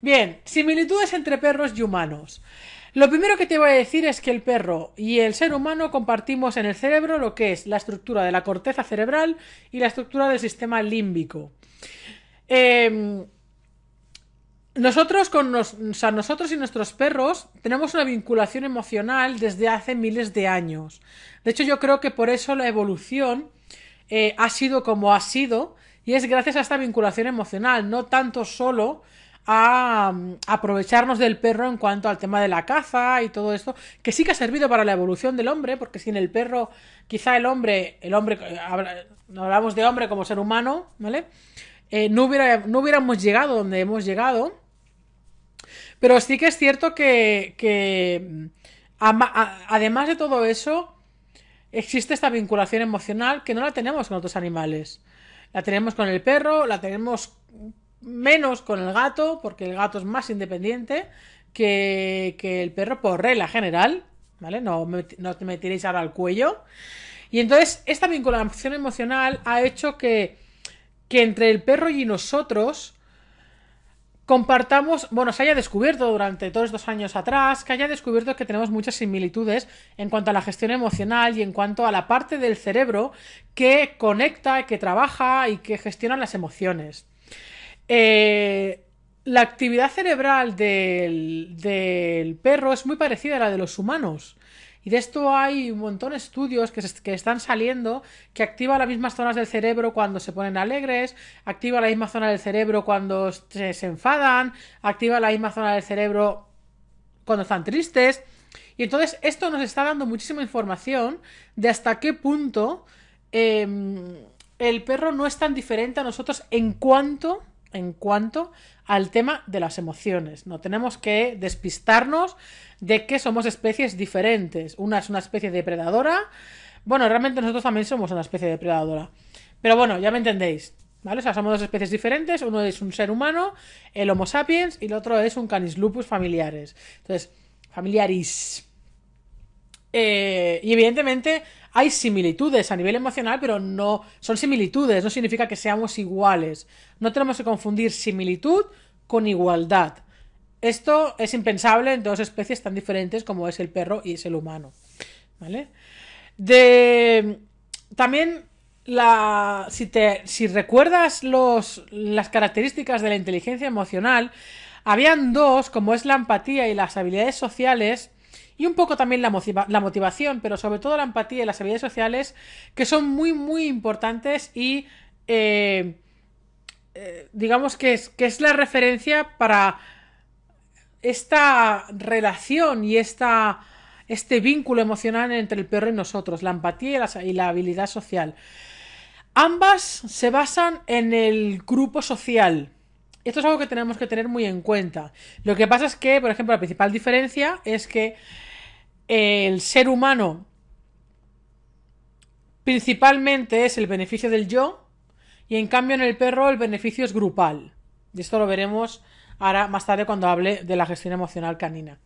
Bien, similitudes entre perros y humanos. Lo primero que te voy a decir es que el perro y el ser humano compartimos en el cerebro lo que es la estructura de la corteza cerebral y la estructura del sistema límbico. Nosotros y nuestros perros tenemos una vinculación emocional desde hace miles de años. De hecho, yo creo que por eso la evolución ha sido como ha sido, y es gracias a esta vinculación emocional, no tanto solo a aprovecharnos del perro en cuanto al tema de la caza y todo esto, que sí que ha servido para la evolución del hombre, porque sin el perro, quizá el hombre hablamos de hombre como ser humano, ¿vale? No hubiéramos llegado donde hemos llegado, pero sí que es cierto que además de todo eso, existe esta vinculación emocional que no la tenemos con otros animales. La tenemos con el perro, la tenemos menos con el gato, porque el gato es más independiente que el perro por regla general, ¿vale? No te metiréis ahora al cuello. Y entonces esta vinculación emocional ha hecho que entre el perro y nosotros compartamos, bueno, se haya descubierto durante todos estos años atrás, que haya descubierto que tenemos muchas similitudes en cuanto a la gestión emocional y en cuanto a la parte del cerebro que conecta, que trabaja y que gestiona las emociones. La actividad cerebral del perro es muy parecida a la de los humanos, y de esto hay un montón de estudios que están saliendo, que activa las mismas zonas del cerebro cuando se ponen alegres, activa la misma zona del cerebro cuando se enfadan, activa la misma zona del cerebro cuando están tristes, y entonces esto nos está dando muchísima información de hasta qué punto el perro no es tan diferente a nosotros en cuanto al tema de las emociones. No tenemos que despistarnos de que somos especies diferentes. Una es una especie depredadora. Bueno, realmente nosotros también somos una especie depredadora. Pero bueno, ya me entendéis, ¿vale? O sea, somos dos especies diferentes. Uno es un ser humano, el Homo sapiens, y el otro es un Canis lupus familiaris. Entonces, familiaris. Y evidentemente hay similitudes a nivel emocional, pero no son similitudes, no significa que seamos iguales. No tenemos que confundir similitud con igualdad. Esto es impensable en dos especies tan diferentes como es el perro y es el humano, ¿vale? También si recuerdas las características de la inteligencia emocional, habían dos, como es la empatía y las habilidades sociales. Y un poco también la motivación, pero sobre todo la empatía y las habilidades sociales, que son muy, muy importantes y digamos que es la referencia para esta relación y este vínculo emocional entre el perro y nosotros, la empatía y la habilidad social. Ambas se basan en el grupo social. Esto es algo que tenemos que tener muy en cuenta. Lo que pasa es que, por ejemplo, la principal diferencia es que el ser humano principalmente es el beneficio del yo, y en cambio en el perro el beneficio es grupal. Y esto lo veremos ahora más tarde cuando hable de la gestión emocional canina.